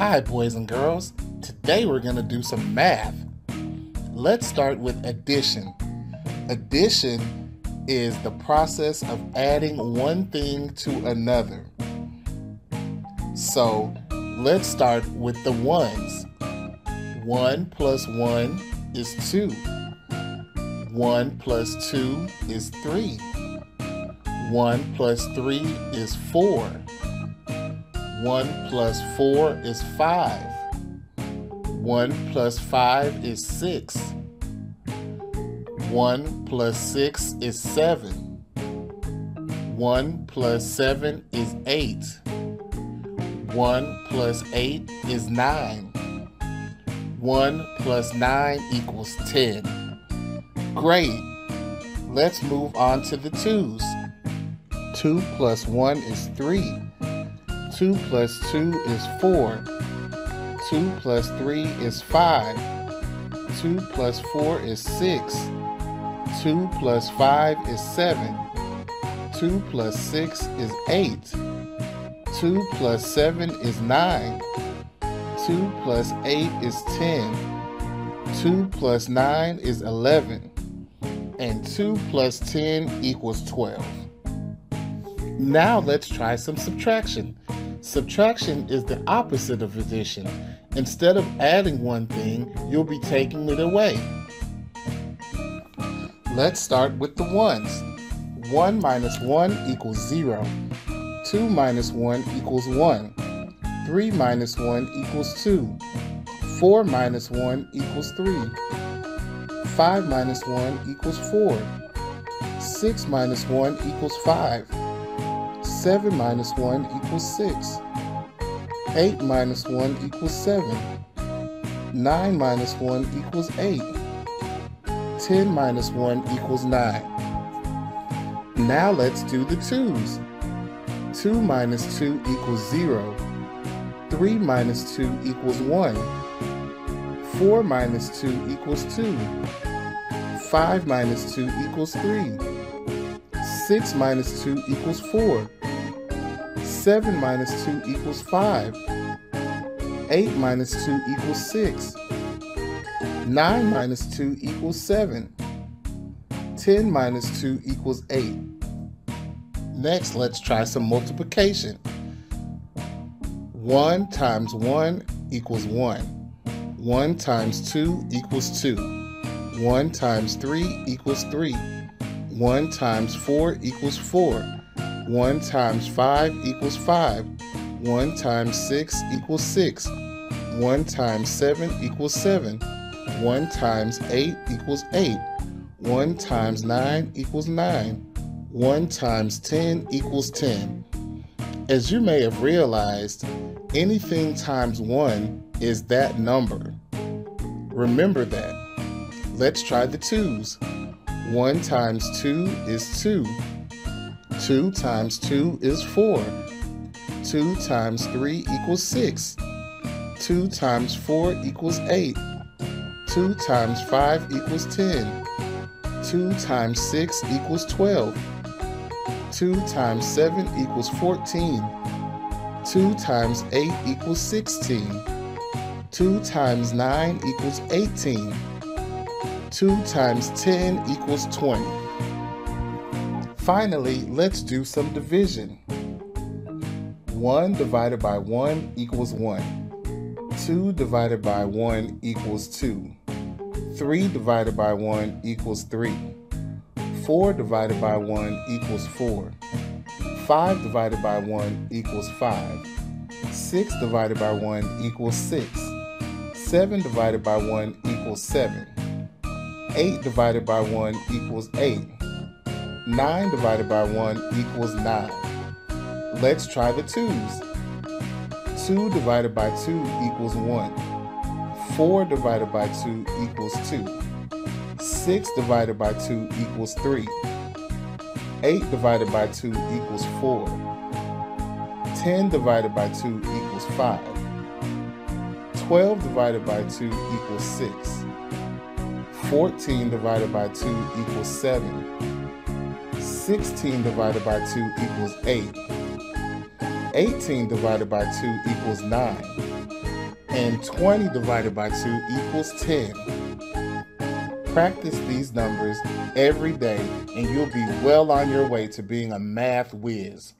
Hi boys and girls, today we're going to do some math. Let's start with addition. Addition is the process of adding one thing to another. So let's start with the ones. 1 plus 1 is 2. 1 plus 2 is 3. 1 plus 3 is 4. 1 plus 4 is 5. 1 plus 5 is 6. 1 plus 6 is 7. 1 plus 7 is 8. 1 plus 8 is 9. 1 plus 9 equals 10. Great! Let's move on to the twos. 2 plus 1 is 3. 2 plus 2 is 4. 2 plus 3 is 5. 2 plus 4 is 6. 2 plus 5 is 7. 2 plus 6 is 8. 2 plus 7 is 9. 2 plus 8 is 10. 2 plus 9 is 11. And 2 plus 10 equals 12. Now let's try some subtraction. Subtraction is the opposite of addition. Instead of adding one thing, you'll be taking it away. Let's start with the ones. 1 minus 1 equals 0. 2 minus 1 equals 1. 3 minus 1 equals 2. 4 minus 1 equals 3. 5 minus 1 equals 4. 6 minus 1 equals 5. 7 minus 1 equals 6. 8 minus 1 equals 7. 9 minus 1 equals 8. 10 minus 1 equals 9. Now let's do the twos. 2 minus 2 equals 0. 3 minus 2 equals 1. 4 minus 2 equals 2. 5 minus 2 equals 3. 6 minus 2 equals 4. 7 minus 2 equals 5. 8 minus 2 equals 6. 9 minus 2 equals 7. 10 minus 2 equals 8. Next, let's try some multiplication. 1 times 1 equals 1. 1 times 2 equals 2. 1 times 3 equals 3. 1 times 4 equals 4. 1 times 5 equals 5. 1 times 6 equals 6. 1 times 7 equals 7. 1 times 8 equals 8. 1 times 9 equals 9. 1 times 10 equals 10. As you may have realized, anything times 1 is that number. Remember that. Let's try the twos. 1 times 2 is 2. 2 times 2 is 4. 2 times 3 equals 6. 2 times 4 equals 8. 2 times 5 equals 10. 2 times 6 equals 12. 2 times 7 equals 14. 2 times 8 equals 16. 2 times 9 equals 18. 2 times 10 equals 20. Finally, let's do some division. 1 divided by 1 equals 1. 2 divided by 1 equals 2. 3 divided by 1 equals 3. 4 divided by 1 equals 4. 5 divided by 1 equals 5. 6 divided by 1 equals 6. 7 divided by 1 equals 7. 8 divided by 1 equals 8. 9 divided by 1 equals 9. Let's try the twos. 2 divided by 2 equals 1. 4 divided by 2 equals 2. 6 divided by 2 equals 3. 8 divided by 2 equals 4. 10 divided by 2 equals 5. 12 divided by 2 equals 6. 14 divided by 2 equals 7. 16 divided by 2 equals 8. 18 divided by 2 equals 9. and 20 divided by 2 equals 10. Practice these numbers every day and you'll be well on your way to being a math whiz.